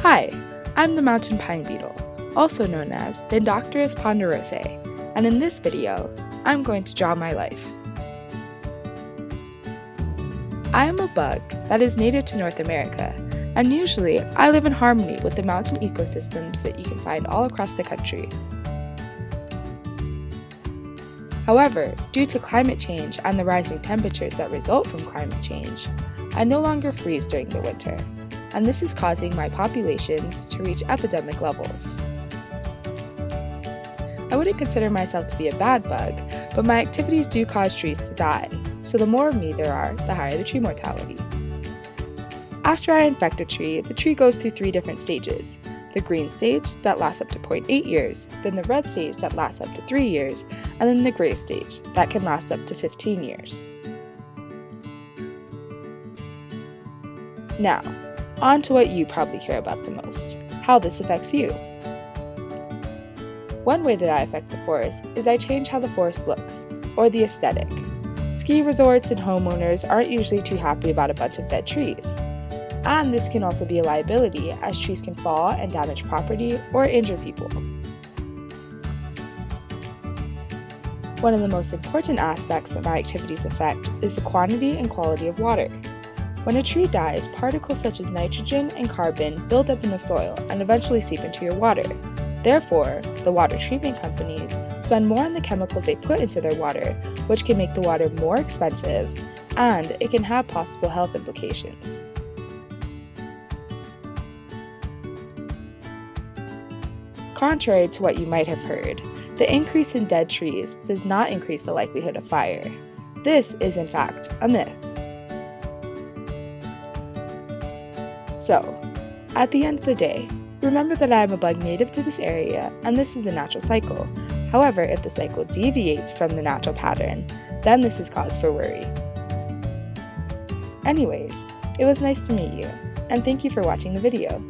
Hi, I'm the mountain pine beetle, also known as Dendroctonus ponderosae, and in this video, I'm going to draw my life. I am a bug that is native to North America, and usually I live in harmony with the mountain ecosystems that you can find all across the country. However, due to climate change and the rising temperatures that result from climate change, I no longer freeze during the winter, and this is causing my populations to reach epidemic levels. I wouldn't consider myself to be a bad bug, but my activities do cause trees to die, so the more of me there are, the higher the tree mortality. After I infect a tree, the tree goes through three different stages: the green stage that lasts up to 0.8 years, then the red stage that lasts up to 3 years, and then the gray stage that can last up to 15 years. Now, on to what you probably hear about the most, how this affects you. One way that I affect the forest is I change how the forest looks, or the aesthetic. Ski resorts and homeowners aren't usually too happy about a bunch of dead trees, and this can also be a liability as trees can fall and damage property or injure people. One of the most important aspects that my activities affect is the quantity and quality of water. When a tree dies, particles such as nitrogen and carbon build up in the soil and eventually seep into your water. Therefore, the water treatment companies spend more on the chemicals they put into their water, which can make the water more expensive, and it can have possible health implications. Contrary to what you might have heard, the increase in dead trees does not increase the likelihood of fire. This is, in fact, a myth. So, at the end of the day, remember that I am a bug native to this area, and this is a natural cycle. However, if the cycle deviates from the natural pattern, then this is cause for worry. Anyways, it was nice to meet you, and thank you for watching the video.